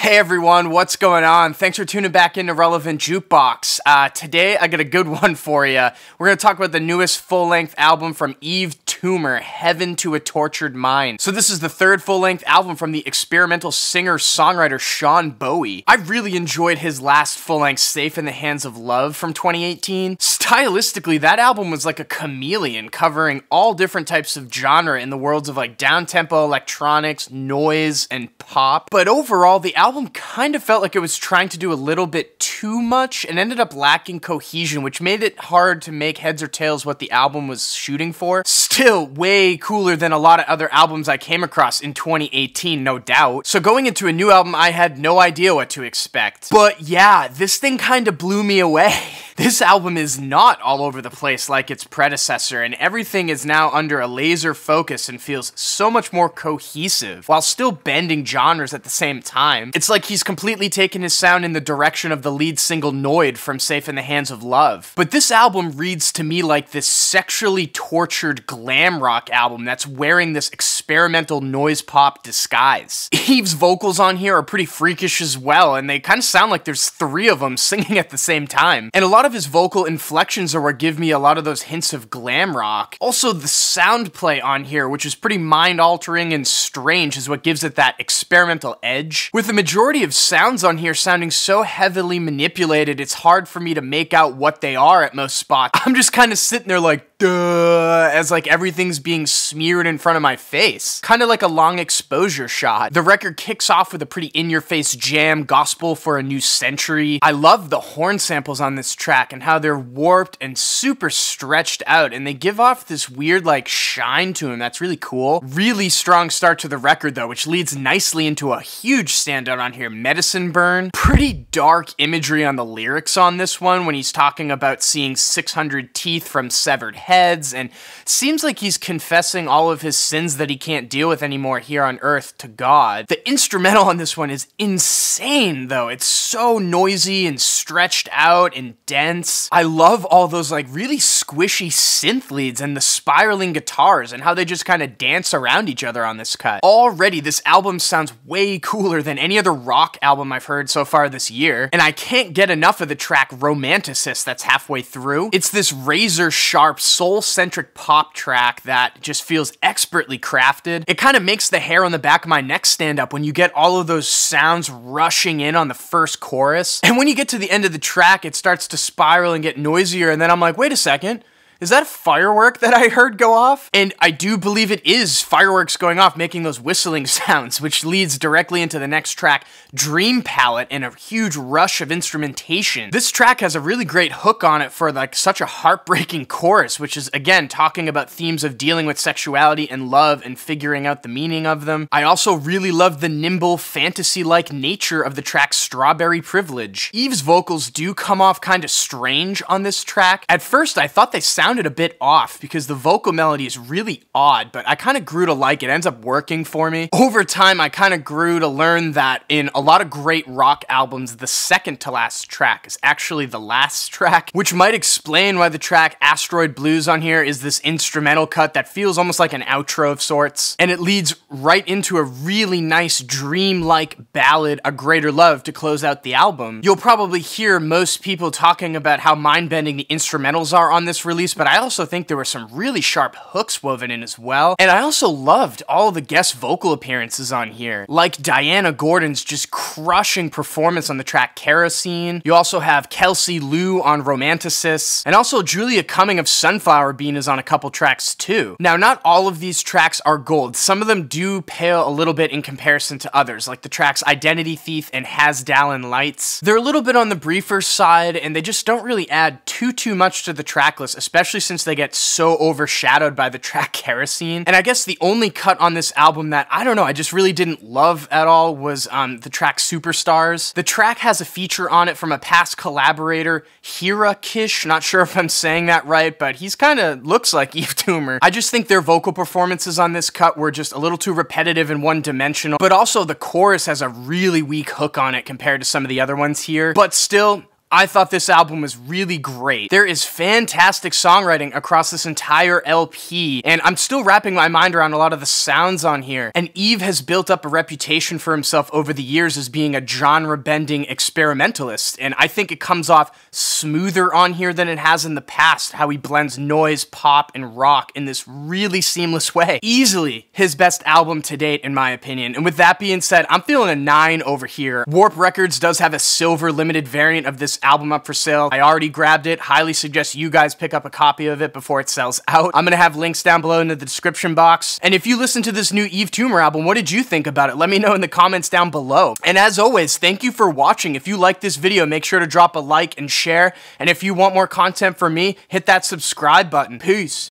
Hey everyone, what's going on? Thanks for tuning back into Relevant Jukebox. Today I got a good one for you. We're going to talk about the newest full-length album from Yves Tumor, Heaven to a Tortured Mind. So this is the third full-length album from the experimental singer-songwriter Sean Bowie. I really enjoyed his last full-length, Safe in the Hands of Love, from 2018. Stylistically, that album was like a chameleon, covering all different types of genre in the worlds of like down-tempo, electronics, noise, and pop. But overall, the album kind of felt like it was trying to do a little bit too much and ended up lacking cohesion, which made it hard to make heads or tails what the album was shooting for. Still way cooler than a lot of other albums I came across in 2018, no doubt. So going into a new album, I had no idea what to expect. But yeah, this thing kind of blew me away. This album is not all over the place like its predecessor, and everything is now under a laser focus and feels so much more cohesive, while still bending genres at the same time. It's like he's completely taken his sound in the direction of the lead single Noid from Safe in the Hands of Love. But this album reads to me like this sexually tortured glam rock album that's wearing this experimental noise pop disguise. Yves' vocals on here are pretty freakish as well, and they kind of sound like there's three of them singing at the same time. And a lot of his vocal inflections are what give me a lot of those hints of glam rock. Also, the sound play on here, which is pretty mind-altering and strange, is what gives it that experimental edge. With the majority of sounds on here sounding so heavily manipulated, it's hard for me to make out what they are at most spots. I'm just kind of sitting there like, duh, as like everything's being smeared in front of my face. Kind of like a long exposure shot. The record kicks off with a pretty in-your-face jam, Gospel for a New Century. I love the horn samples on this track and how they're warped and super stretched out, and they give off this weird like shine to them that's really cool. Really strong start to the record though, which leads nicely into a huge standout on here, Medicine Burn. Pretty dark imagery on the lyrics on this one when he's talking about seeing 600 teeth from severed heads, and seems like he's confessing all of his sins that he can't deal with anymore here on earth to God. The instrumental on this one is insane though. It's so noisy and stretched out and dense. I love all those like really squishy synth leads and the spiraling guitars and how they just kind of dance around each other on this cut. Already this album sounds way cooler than any other rock album I've heard so far this year, and I can't get enough of the track Romanticist that's halfway through. It's this razor sharp soul-centric pop track that just feels expertly crafted. It kind of makes the hair on the back of my neck stand up when you get all of those sounds rushing in on the first chorus. And when you get to the end of the track, it starts to spiral and get noisier, and then I'm like, wait a second. Is that a firework that I heard go off? And I do believe it is fireworks going off, making those whistling sounds, which leads directly into the next track, Dream Palette, and a huge rush of instrumentation. This track has a really great hook on it for like such a heartbreaking chorus, which is again talking about themes of dealing with sexuality and love and figuring out the meaning of them. I also really love the nimble, fantasy-like nature of the track Strawberry Privilege. Yves' vocals do come off kind of strange on this track. At first, I thought they sounded a bit off because the vocal melody is really odd, but I kind of grew to like it. It ends up working for me. Over time, I kind of grew to learn that in a lot of great rock albums, the second to last track is actually the last track, which might explain why the track Asteroid Blues on here is this instrumental cut that feels almost like an outro of sorts, and it leads right into a really nice dream-like ballad, A Greater Love, to close out the album. You'll probably hear most people talking about how mind-bending the instrumentals are on this release, but I also think there were some really sharp hooks woven in as well. And I also loved all the guest vocal appearances on here, like Diana Gordon's just crushing performance on the track Kerosene. You also have Kelsey Lou on Romanticist, and also Julia Cumming of Sunflower Bean is on a couple tracks too. Now, not all of these tracks are gold. Some of them do pale a little bit in comparison to others, like the tracks Identity Thief and Hasdallen Lights. They're a little bit on the briefer side, and they just don't really add too much to the track list, especially since they get so overshadowed by the track Kerosene. And I guess the only cut on this album that, I don't know, I just really didn't love at all was the track Superstars. The track has a feature on it from a past collaborator, Hira Kish. Not sure if I'm saying that right, but he's kind of looks like Yves Tumor. I just think their vocal performances on this cut were just a little too repetitive and one-dimensional, but also the chorus has a really weak hook on it compared to some of the other ones here. But still, I thought this album was really great. There is fantastic songwriting across this entire LP, and I'm still wrapping my mind around a lot of the sounds on here. And Yves has built up a reputation for himself over the years as being a genre-bending experimentalist, and I think it comes off smoother on here than it has in the past, how he blends noise, pop, and rock in this really seamless way. Easily his best album to date, in my opinion. And with that being said, I'm feeling a 9 over here. Warp Records does have a silver limited variant of this album up for sale. I already grabbed it. Highly suggest you guys pick up a copy of it before it sells out. I'm gonna have links down below in the description box. And if you listen to this new Yves Tumor album, what did you think about it? Let me know in the comments down below. And as always, thank you for watching. If you like this video, make sure to drop a like and share. And if you want more content from me, hit that subscribe button. Peace.